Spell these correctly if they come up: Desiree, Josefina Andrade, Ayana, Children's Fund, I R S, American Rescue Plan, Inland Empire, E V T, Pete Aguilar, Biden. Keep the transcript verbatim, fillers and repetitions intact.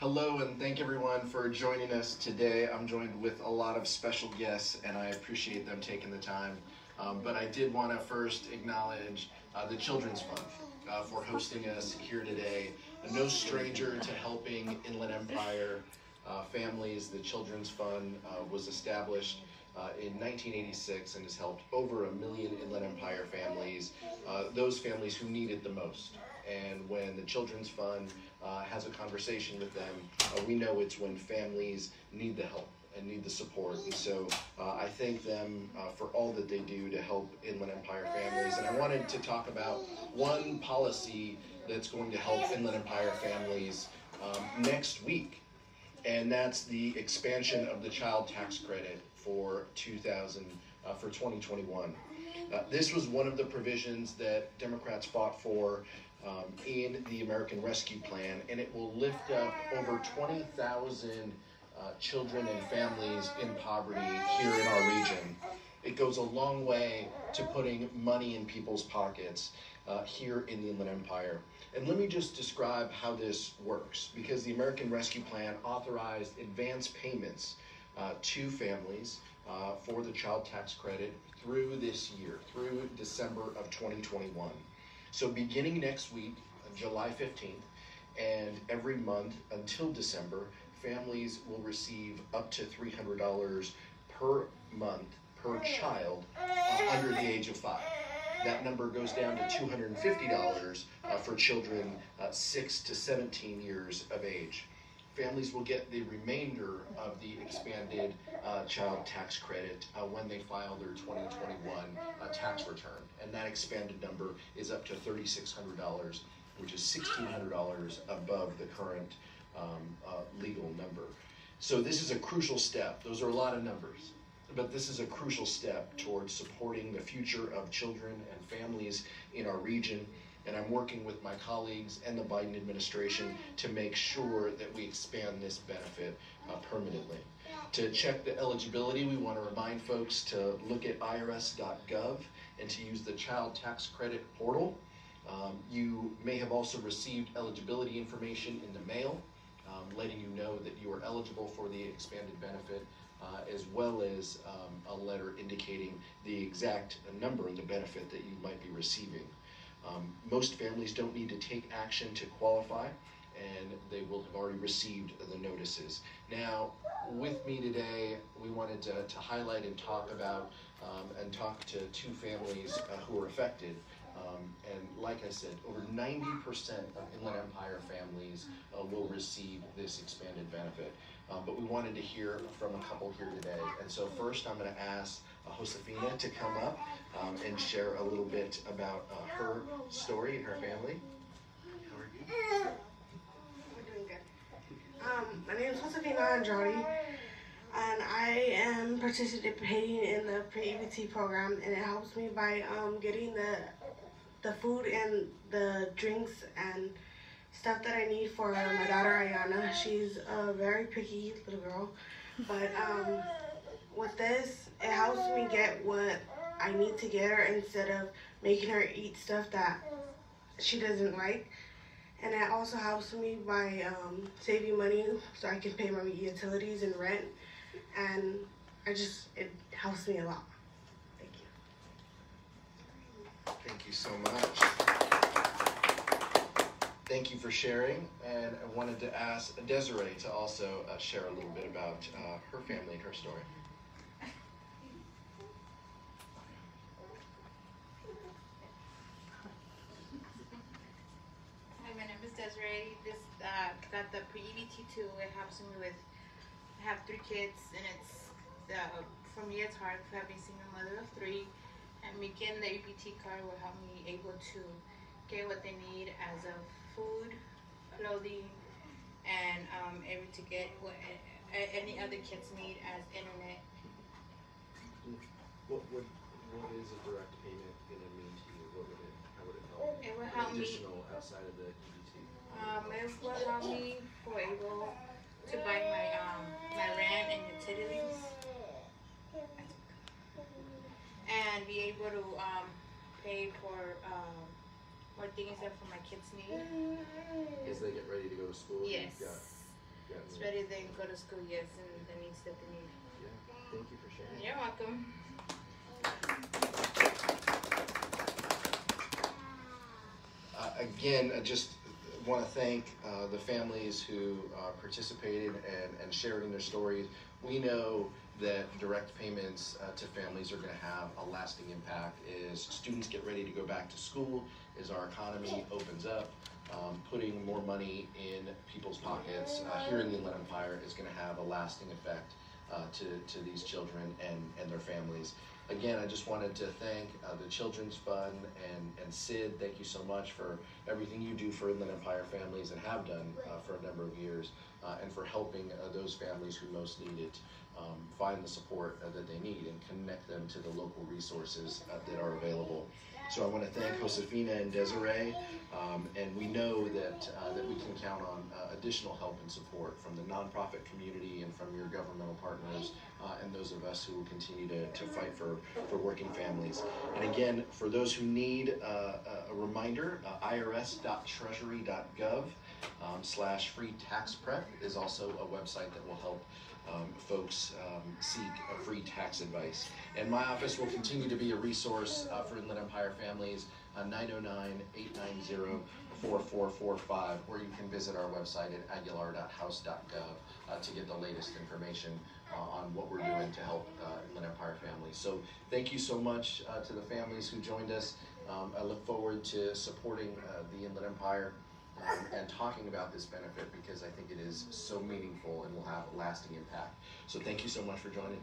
Hello, and thank everyone for joining us today. I'm joined with a lot of special guests, and I appreciate them taking the time. Um, but I did want to first acknowledge uh, the Children's Fund uh, for hosting us here today. No stranger to helping Inland Empire uh, families, the Children's Fund uh, was established Uh, in nineteen eighty-six and has helped over a million Inland Empire families, uh, those families who need it the most. And when the Children's Fund uh, has a conversation with them, uh, we know it's when families need the help and need the support. And so uh, I thank them uh, for all that they do to help Inland Empire families. And I wanted to talk about one policy that's going to help Inland Empire families um, next week, and that's the expansion of the child tax credit for two thousand, uh, for twenty twenty-one. Uh, this was one of the provisions that Democrats fought for um, in the American Rescue Plan, and it will lift up over twenty thousand uh, children and families in poverty here in our region. It goes a long way to putting money in people's pockets uh, here in the Inland Empire. And let me just describe how this works, because the American Rescue Plan authorized advance payments Uh, to families uh, for the child tax credit through this year, through December of twenty twenty-one. So beginning next week, July fifteenth, and every month until December, families will receive up to three hundred dollars per month per child uh, under the age of five. That number goes down to two hundred fifty dollars uh, for children uh, six to seventeen years of age. Families will get the remainder of the expanded uh, child tax credit uh, when they file their twenty twenty-one uh, tax return. And that expanded number is up to three thousand six hundred dollars, which is one thousand six hundred dollars above the current um, uh, legal number. So this is a crucial step. Those are a lot of numbers, but this is a crucial step towards supporting the future of children and families in our region. And I'm working with my colleagues and the Biden administration to make sure that we expand this benefit uh, permanently. To check the eligibility, we want to remind folks to look at I R S dot gov and to use the Child Tax Credit portal. Um, you may have also received eligibility information in the mail, um, letting you know that you are eligible for the expanded benefit, Uh, as well as um, a letter indicating the exact number and the benefit that you might be receiving. Um, most families don't need to take action to qualify, and they will have already received the notices. Now, with me today, we wanted to, to highlight and talk about um, and talk to two families uh, who are affected. Um, and like I said, over ninety percent of Inland Empire families uh, will receive this expanded benefit. Um, but we wanted to hear from a couple here today. And so first I'm going to ask uh, Josefina to come up um, and share a little bit about uh, her story and her family. How are you? We're doing good. Um, my name is Josefina Andrade, and I am participating in the Pre E V T program, and it helps me by um, getting the the food and the drinks and stuff that I need for my daughter Ayana. She's a very picky little girl, but um, with this, it helps me get what I need to get her instead of making her eat stuff that she doesn't like. And it also helps me by um, saving money so I can pay my utilities and rent, and I just, it helps me a lot. Thank you. Thank you so much. Thank you for sharing, and I wanted to ask Desiree to also uh, share a little bit about uh, her family and her story. Desiree, this uh, got the Pre E V T too. It helps me with, I have three kids, and it's, uh, for me it's hard for having single mother of three, and me getting the E V T card will help me able to get what they need as of food, clothing, and um, able to get what any other kids need as internet. What, what, what is a direct payment going to mean to you? What would it, how would it help? It would help additional me, outside of the E V T. Um, it will help me for able to buy my um my rent and utilities, and be able to um pay for um more things that for my kids need. As they get ready to go to school. Yes. Yeah. Yeah, it's yeah. Better than go to school, yes, and the needs that they need. Yeah, thank you for sharing. You're welcome. Uh, again, I just want to thank uh, the families who uh, participated and, and sharing their stories. We know that direct payments uh, to families are going to have a lasting impact as students get ready to go back to school, as our economy opens up. Um, putting more money in people's pockets uh, here in the Inland Empire is going to have a lasting effect uh, to, to these children and, and their families. Again, I just wanted to thank uh, the Children's Fund and, and Sid. Thank you so much for everything you do for Inland Empire families and have done uh, for a number of years, uh, and for helping uh, those families who most need it um, find the support uh, that they need and connect them to the local resources uh, that are available. So I want to thank Josefina and Desiree, um, and we know that, uh, that we can count on uh, additional help and support from the nonprofit community and from your governmental partners uh, and those of us who will continue to, to fight for, for working families. And again, for those who need uh, a reminder, uh, I R S dot treasury dot gov um, slash free tax prep is also a website that will help Um, folks um, seek uh, free tax advice. And my office will continue to be a resource uh, for Inland Empire families, uh, nine oh nine, eight nine zero, four four four five, or you can visit our website at aguilar dot house dot gov uh, to get the latest information uh, on what we're doing to help uh, Inland Empire families. So thank you so much uh, to the families who joined us. Um, I look forward to supporting uh, the Inland Empire Um, and talking about this benefit, because I think it is so meaningful and will have a lasting impact. So thank you so much for joining.